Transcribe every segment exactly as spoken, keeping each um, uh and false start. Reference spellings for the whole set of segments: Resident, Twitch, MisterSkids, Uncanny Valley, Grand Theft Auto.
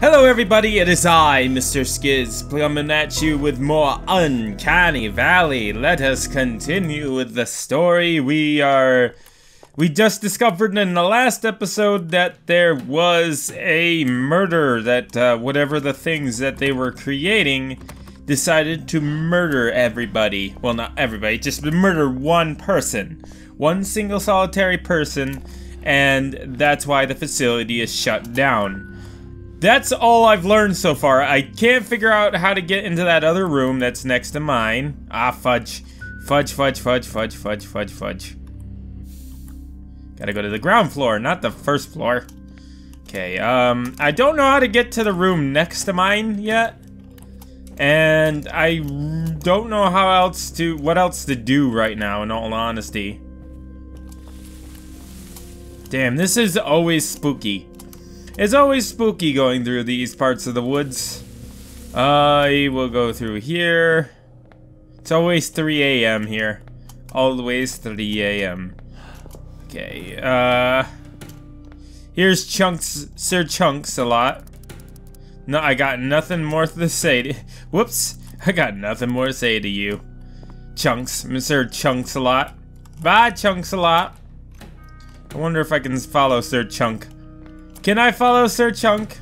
Hello everybody, it is I, Mister Skids, coming at you with more Uncanny Valley. Let us continue with the story. We are... We just discovered in the last episode that there was a murder, that uh, whatever the things that they were creating decided to murder everybody. Well, not everybody, just murder one person. One single solitary person, and that's why the facility is shut down. That's all I've learned so far. I can't figure out how to get into that other room that's next to mine. Ah, fudge. Fudge, fudge, fudge, fudge, fudge, fudge, fudge. Gotta go to the ground floor, not the first floor. Okay, um, I don't know how to get to the room next to mine yet. And I don't know how else to, what else to do right now, in all honesty. Damn, this is always spooky. It's always spooky going through these parts of the woods. I uh, will go through here. It's always three A M here. Always three A M Okay, uh... here's Chunks, Sir Chunks a lot. No, I got nothing more to say to... Whoops! I got nothing more to say to you. Chunks, Sir Chunks a lot. Bye, Chunks a lot. I wonder if I can follow Sir Chunk. Can I follow Sir Chunk?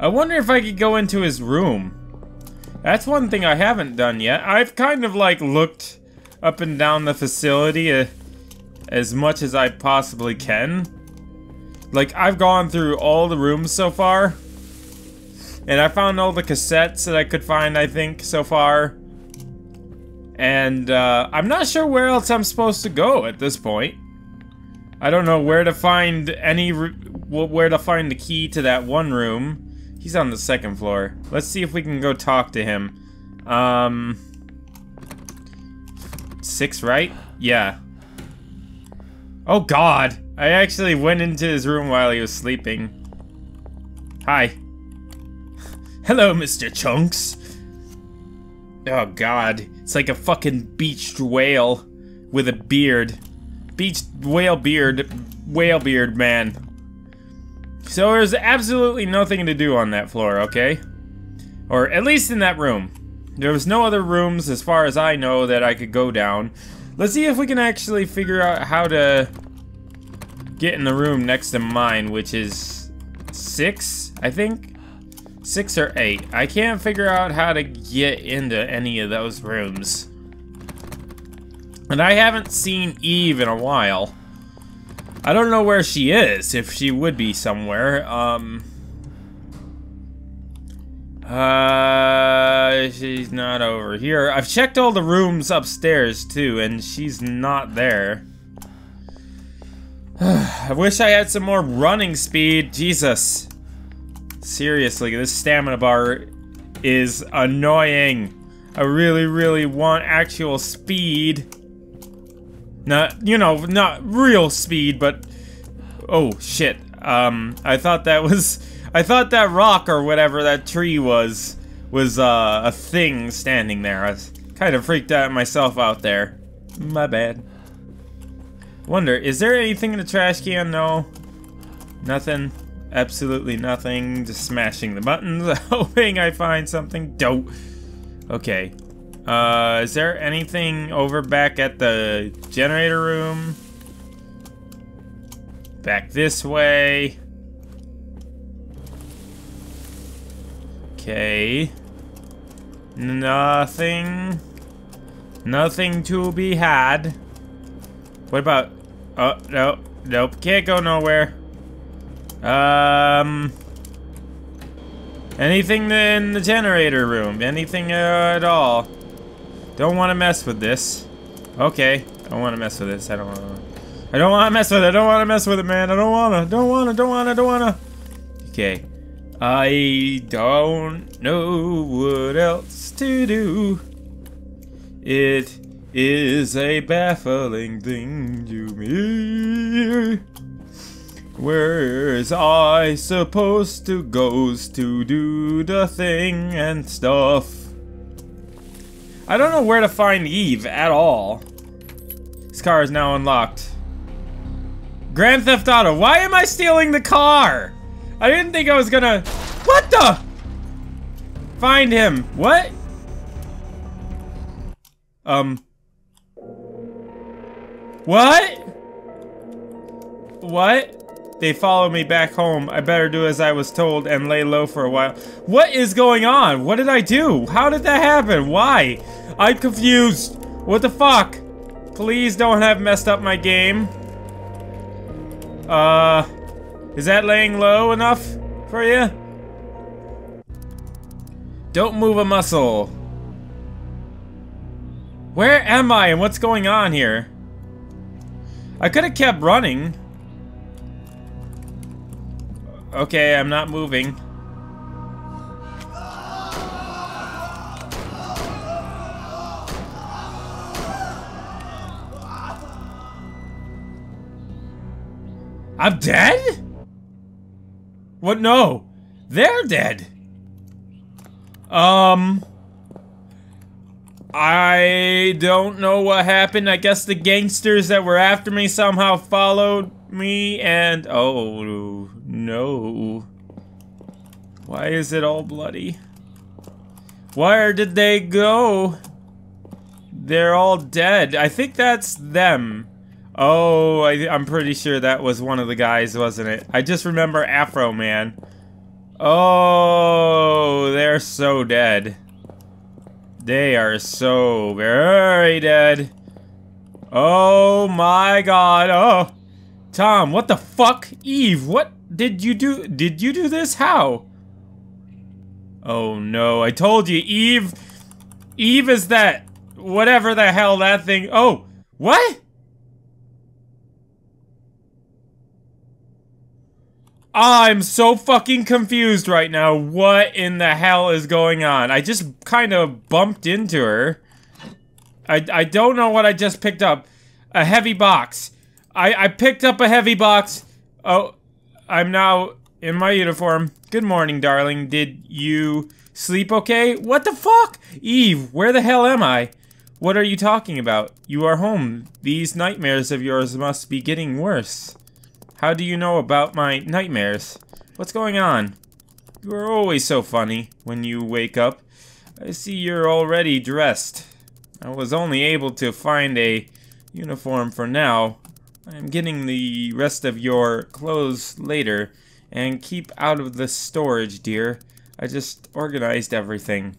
I wonder if I could go into his room. That's one thing I haven't done yet. I've kind of like looked up and down the facility uh, as much as I possibly can. Like, I've gone through all the rooms so far. And I found all the cassettes that I could find, I think, so far. And uh, I'm not sure where else I'm supposed to go at this point. I don't know where to find any... where to find the key to that one room. He's on the second floor. Let's see if we can go talk to him. Um... Six, right? Yeah. Oh god! I actually went into his room while he was sleeping. Hi. Hello, Mister Chunks! Oh god. It's like a fucking beached whale with a beard. Beached whale beard. Whale beard man. So there's absolutely nothing to do on that floor, okay? Or at least in that room. There was no other rooms, as far as I know, that I could go down. Let's see if we can actually figure out how to get in the room next to mine, which is six, I think? Six or eight. I can't figure out how to get into any of those rooms. And I haven't seen Eve in a while. I don't know where she is, if she would be somewhere. Um, uh, she's not over here. I've checked all the rooms upstairs, too, and she's not there. I wish I had some more running speed. Jesus. Seriously, this stamina bar is annoying. I really, really want actual speed. Not, you know, not real speed, but... Oh, shit. Um, I thought that was... I thought that rock or whatever that tree was, was uh, a thing standing there. I was kind of freaked out myself out there. My bad. Wonder, is there anything in the trash can? No. Nothing. Absolutely nothing. Just smashing the buttons, hoping I find something dope. Okay. Uh, is there anything over back at the generator room? Back this way. Okay. Nothing. Nothing to be had. What about... Oh, no. Nope. Can't go nowhere. Um... Anything in the generator room. Anything uh, at all. Don't want to mess with this. Okay. I don't want to mess with this. I don't want to. I don't want to mess with it. I don't want to mess with it, man. I don't want to. Don't want to. Don't want to. Don't want to. Okay. I don't know what else to do. It is a baffling thing to me. Where is I supposed to go to do the thing and stuff? I don't know where to find Eve at all. This car is now unlocked. Grand Theft Auto. Why am I stealing the car? I didn't think I was gonna... What the? Find him. What? Um. What? What? They follow me back home. I better do as I was told and lay low for a while. What is going on? What did I do? How did that happen? Why? I'm confused. What the fuck? Please don't have messed up my game. Uh, is that laying low enough for you? Don't move a muscle. Where am I and what's going on here? I could have kept running. Okay, I'm not moving. I'm dead? What? No. They're dead. Um... I don't know what happened. I guess the gangsters that were after me somehow followed me and... Oh, no. Why is it all bloody? Where did they go? They're all dead. I think that's them. Oh, I, I'm pretty sure that was one of the guys, wasn't it? I just remember Afro Man. Oh, they're so dead. They are so very dead. Oh my god. Oh, Tom, what the fuck? Eve, what did you do? Did you do this? How? Oh no, I told you, Eve. Eve is that, whatever the hell that thing. Oh, what? I'm so fucking confused right now. What in the hell is going on? I just kind of bumped into her. I, I don't know what I just picked up. A heavy box. I, I picked up a heavy box. Oh, I'm now in my uniform. Good morning, darling. Did you sleep okay? What the fuck? Eve, where the hell am I? What are you talking about? You are home. These nightmares of yours must be getting worse. How do you know about my nightmares? What's going on? You are always so funny when you wake up. I see you're already dressed. I was only able to find a uniform for now. I'm getting the rest of your clothes later. And keep out of the storage, dear. I just organized everything.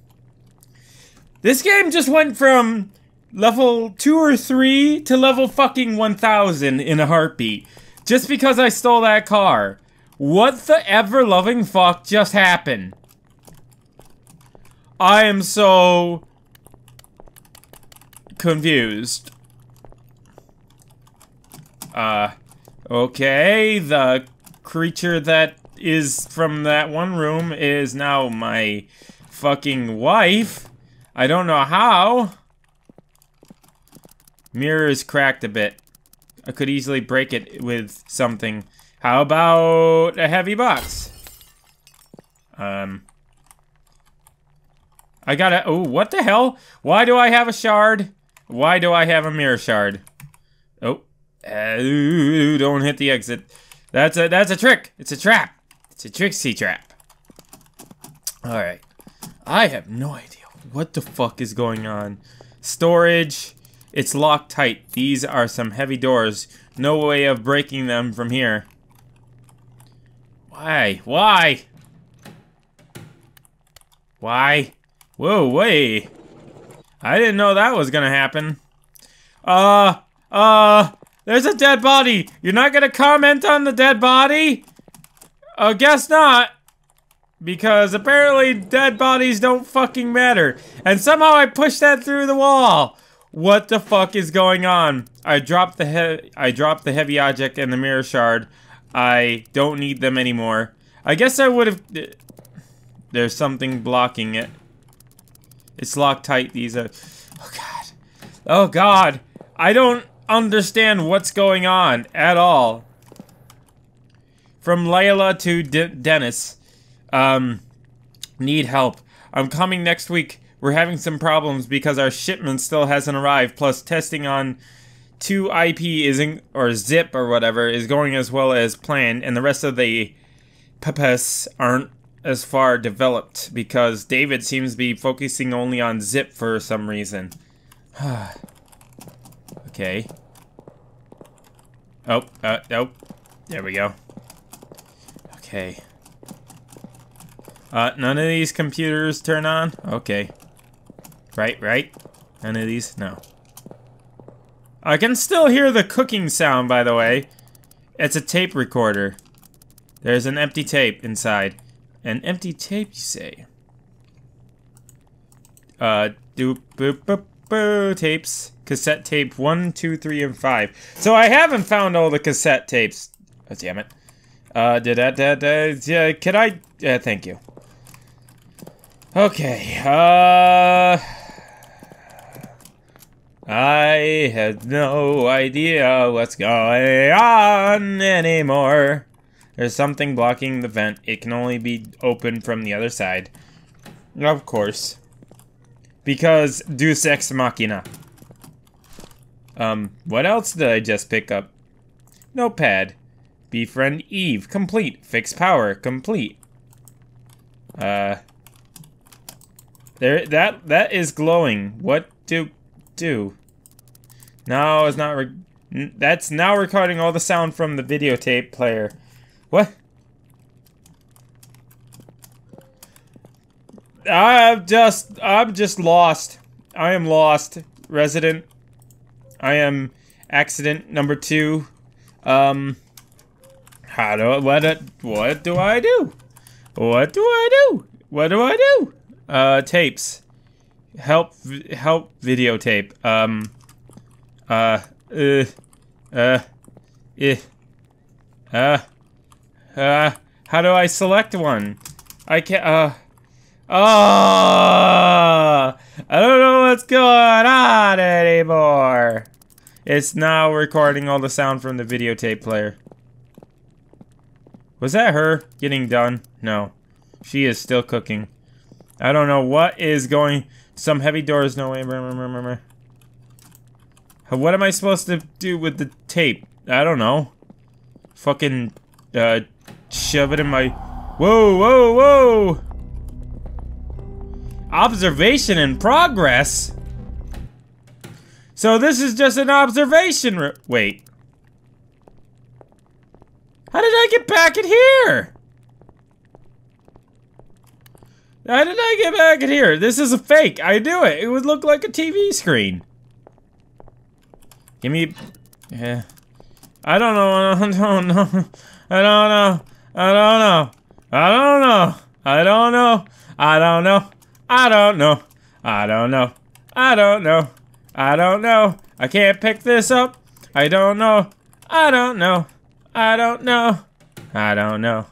This game just went from level two or three to level fucking one thousand in a heartbeat. Just because I stole that car. What the ever-loving fuck just happened? I am so... confused. Uh, okay, the creature that is from that one room is now my fucking wife. I don't know how. Mirror is cracked a bit. I could easily break it with something. How about a heavy box? Um. I gotta, oh, what the hell? Why do I have a shard? Why do I have a mirror shard? Oh, uh, don't hit the exit. That's a, that's a trick. It's a trap. It's a tricksy trap. All right. I have no idea what the fuck is going on. Storage. It's locked tight. These are some heavy doors. No way of breaking them from here. Why? Why? Why? Whoa, wait. I didn't know that was gonna happen. Uh, uh, there's a dead body. You're not gonna comment on the dead body? Uh, guess not. Because apparently dead bodies don't fucking matter. And somehow I pushed that through the wall. What the fuck is going on? I dropped the he- I dropped the heavy object and the mirror shard. I don't need them anymore. I guess I would have. There's something blocking it. It's locked tight. These are. Oh god. Oh god. I don't understand what's going on at all. From Layla to De- Dennis. Um, need help. I'm coming next week. We're having some problems because our shipment still hasn't arrived, plus testing on two I P isn't, or zip or whatever, is going as well as planned, and the rest of the P P S aren't as far developed, because David seems to be focusing only on zip for some reason. Okay. Oh, uh, nope. Oh. There we go. Okay. Uh, none of these computers turn on? Okay. Right, right? None of these? No. I can still hear the cooking sound, by the way. It's a tape recorder. There's an empty tape inside. An empty tape, you say? Uh, doop, boop, boop, boo, tapes. Cassette tape one, two, three, and five. So I haven't found all the cassette tapes. Oh, damn it. Uh, da da da da. Yeah, can I? Uh, thank you. Okay. Uh. I had no idea what's going on anymore. There's something blocking the vent. It can only be opened from the other side. Of course. Because Deus Ex Machina. Um, what else did I just pick up? Notepad. Befriend Eve. Complete. Fix power. Complete. Uh. There, that, that is glowing. What do, do? No, it's not, re- that's now recording all the sound from the videotape player. What? I'm just, I'm just lost. I am lost. Resident. I am accident number two. Um, how do I, what, what do I do? What do I do? What do I do? Uh, tapes. Help, help videotape. Um, uh, uh, uh, eh, uh, uh, uh, how do I select one? I can't, uh, oh, I don't know what's going on anymore. It's now recording all the sound from the videotape player. Was that her getting done? No. She is still cooking. I don't know what is going... Some heavy doors, no way. What am I supposed to do with the tape? I don't know. Fucking... Uh, shove it in my... Whoa, whoa, whoa! Observation in progress? So this is just an observation room. Wait. How did I get back in here? How did I get back in here? This is a fake. I knew it. It would look like a T V screen. Give me... Yeah. I don't know. I don't know. I don't know. I don't know. I don't know. I don't know. I don't know. I don't know. I don't know. I don't know. I don't know. I can't pick this up. I don't know. I don't know. I don't know. I don't know.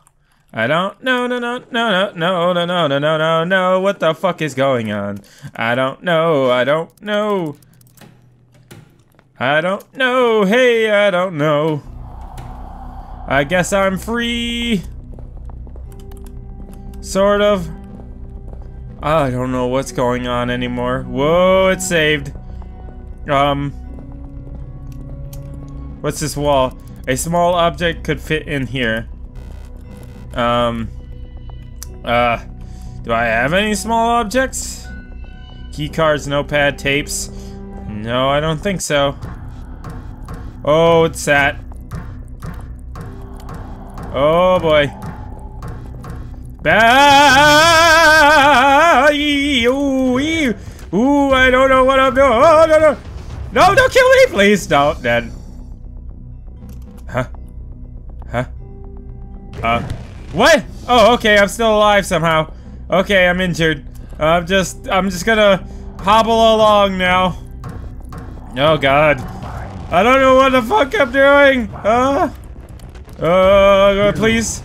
I don't know. No, no, no, no, no, no, no, no, no, no, no. What the fuck is going on? I don't know. I don't know. I don't know. Hey, I don't know. I guess I'm free. Sort of. I don't know what's going on anymore. Whoa, it's saved. Um. What's this wall? A small object could fit in here. Um. Uh. Do I have any small objects? Key cards, notepad, tapes. No, I don't think so. Oh, it's that. Oh boy. Bye. Ooh, ooh, I don't know what I'm doing. Oh, no, no. No, don't kill me, please. No, Dad. Huh? Huh? Uh, what? Oh, okay, I'm still alive somehow. Okay, I'm injured. Uh, I'm just, I'm just gonna hobble along now. Oh, God. I don't know what the fuck I'm doing. Uh, uh, please.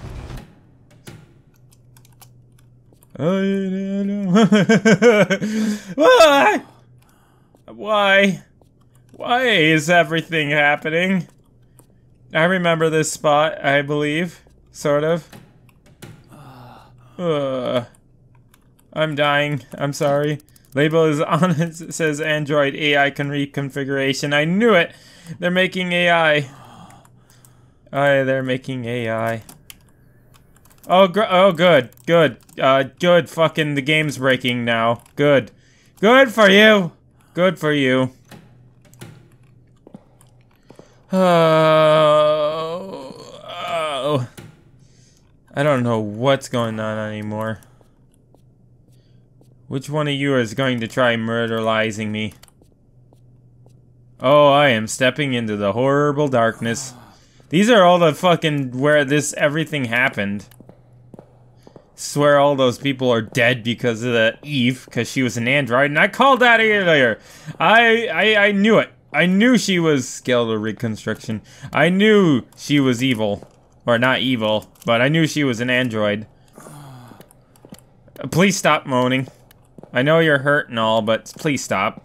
Why? Why? Why is everything happening? I remember this spot, I believe. Sort of. Uh, I'm dying. I'm sorry. Label is on it. It says Android A I can reconfiguration. I knew it! They're making A I. Oh, they're making A I. Oh, gr oh, good, good, uh, good. Fucking the game's breaking now. Good, good for you. Good for you. Oh, oh. I don't know what's going on anymore. Which one of you is going to try murderizing me? Oh, I am stepping into the horrible darkness. These are all the fucking where this everything happened. Swear all those people are dead because of the Eve, because she was an android, and I called that earlier. I, I I knew it. I knew she was skeletal reconstruction. I knew she was evil, or not evil, but I knew she was an android. Please stop moaning. I know you're hurt and all, but please stop.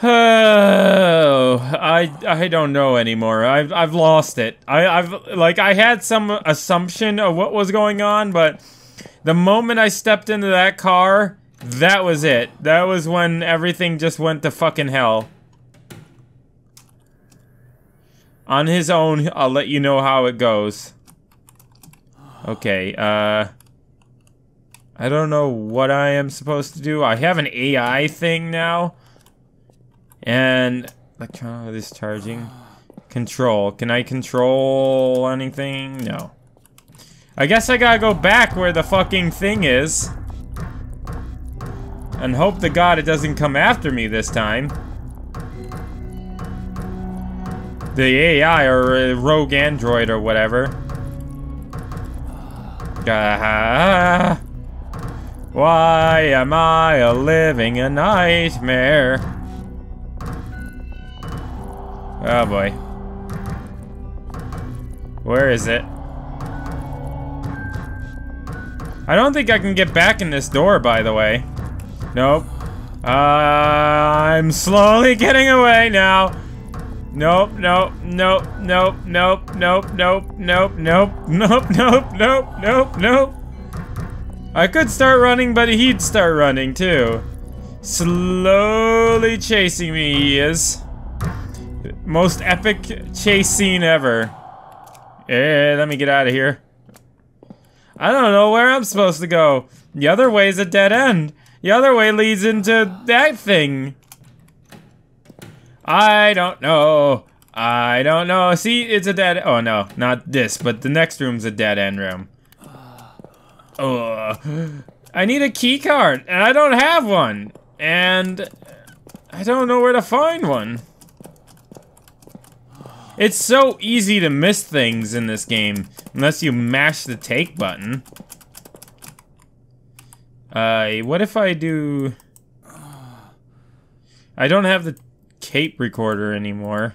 Oh, I I don't know anymore. I've I've lost it. I I've like I had some assumption of what was going on, but the moment I stepped into that car, that was it. That was when everything just went to fucking hell. On his own, I'll let you know how it goes. Okay, uh I don't know what I am supposed to do. I have an A I thing now. And electronic discharging. Control. Can I control anything? No. I guess I gotta go back where the fucking thing is. And hope to God it doesn't come after me this time. The A I or rogue android or whatever. Uh, why am I a living a nightmare? Oh boy. Where is it? I don't think I can get back in this door, by the way. Nope. Uh, I'm slowly getting away now. Nope, nope, nope, nope, nope, nope, nope, nope, nope, nope, nope, nope, nope, nope. I could start running, but he'd start running too. Slowly chasing me, he is. Most epic chase scene ever. Eh, let me get out of here. I don't know where I'm supposed to go. The other way is a dead end. The other way leads into that thing. I don't know. I don't know. See, it's a dead... Oh, no. Not this, but the next room's a dead end room. Ugh. I need a key card, and I don't have one. And I don't know where to find one. It's so easy to miss things in this game, unless you mash the take button. Uh, what if I do... I don't have the tape recorder anymore.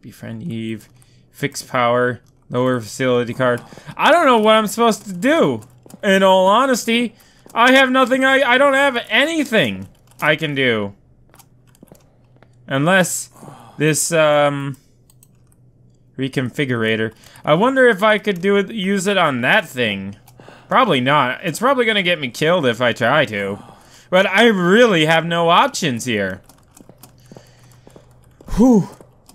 Befriend Eve. Fix power. Lower facility card. I don't know what I'm supposed to do. In all honesty, I have nothing. I, I don't have anything I can do. Unless... This, um, reconfigurator. I wonder if I could do it, use it on that thing. Probably not. It's probably gonna get me killed if I try to. But I really have no options here. Whew.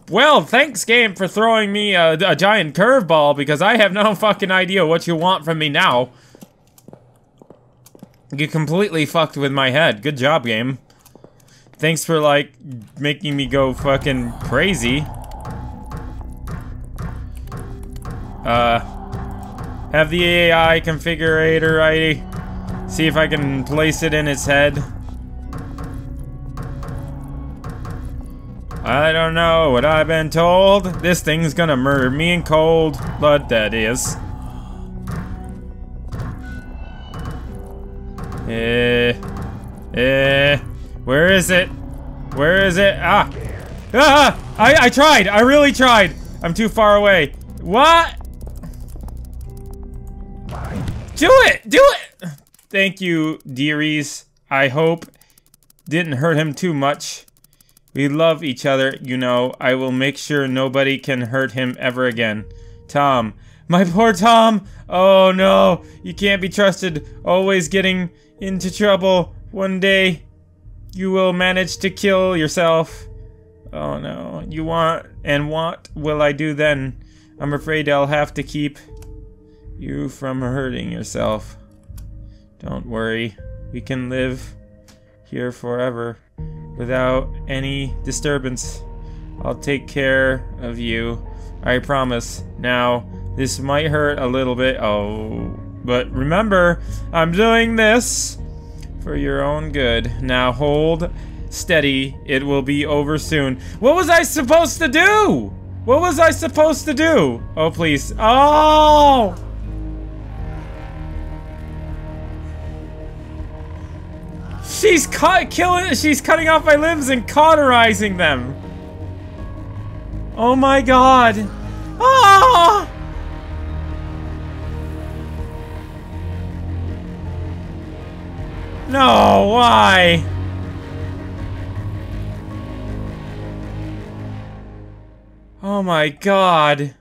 Well, thanks, game, for throwing me a, a giant curveball, because I have no fucking idea what you want from me now. You completely fucked with my head. Good job, game. Thanks for, like, making me go fucking crazy. Uh, have the A I configurator ready. See if I can place it in its head. I don't know what I've been told. This thing's gonna murder me in cold blood, that is. Eh. Eh. Where is it? Where is it? Ah! Ah! I, I tried! I really tried! I'm too far away. What? Do it! Do it! Thank you, dearies. I hope didn't hurt him too much. We love each other, you know. I will make sure nobody can hurt him ever again. Tom. My poor Tom! Oh no! You can't be trusted. Always getting into trouble. One day... You will manage to kill yourself. Oh no, you want and what will I do then? I'm afraid I'll have to keep you from hurting yourself. Don't worry. We can live here forever without any disturbance. I'll take care of you. I promise. Now, this might hurt a little bit. Oh, but remember, I'm doing this for your own good. Now hold steady. It will be over soon. What was I supposed to do? What was I supposed to do? Oh, please. Oh! She's cut, killing, she's cutting off my limbs and cauterizing them. Oh my God. Oh! No, why? Oh my God.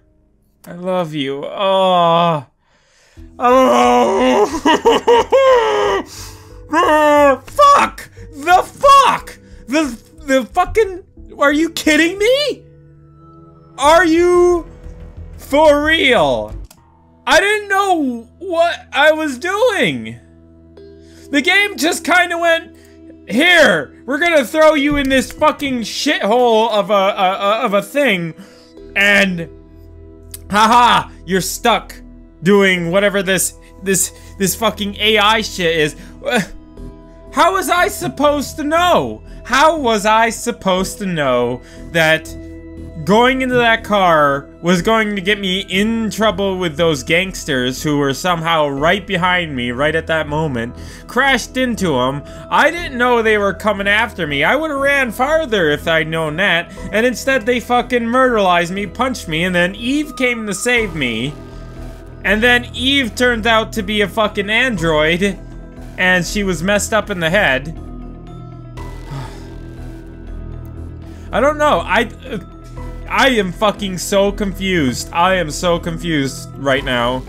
I love you. Oh. Oh. Fuck! The fuck! The the fucking... Are you kidding me? Are you... For real? I didn't know what I was doing. The game just kind of went, here, we're gonna throw you in this fucking shithole of a, a, a of a thing, and haha, you're stuck doing whatever this this this fucking A I shit is. How was I supposed to know? How was I supposed to know that going into that car was going to get me in trouble with those gangsters who were somehow right behind me right at that moment? Crashed into them. I didn't know they were coming after me. I would have ran farther if I'd known that. And instead they fucking murderized me, punched me, and then Eve came to save me. And then Eve turned out to be a fucking android. And she was messed up in the head. I don't know. I... Uh, I am fucking so confused. I am so confused right now.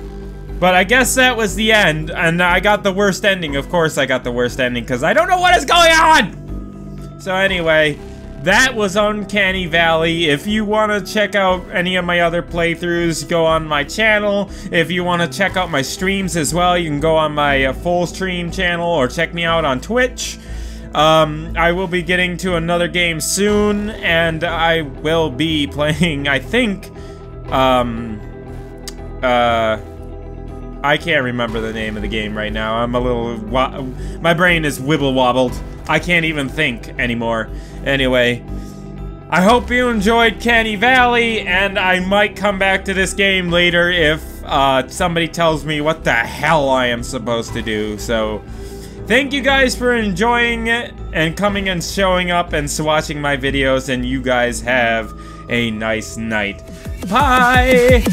But I guess that was the end, and I got the worst ending. Of course I got the worst ending, because I don't know what is going on! So anyway, that was Uncanny Valley. If you want to check out any of my other playthroughs, go on my channel. If you want to check out my streams as well, you can go on my uh, full stream channel, or check me out on Twitch. Um, I will be getting to another game soon, and I will be playing, I think, um, uh, I can't remember the name of the game right now. I'm a little, wa my brain is wibble-wobbled. I can't even think anymore. Anyway, I hope you enjoyed Uncanny Valley, and I might come back to this game later if, uh, somebody tells me what the hell I am supposed to do, so... Thank you guys for enjoying it and coming and showing up and watching my videos, and you guys have a nice night. Bye!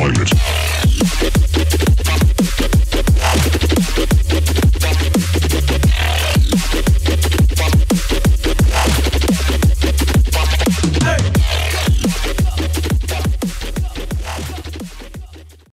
Ultraviolet.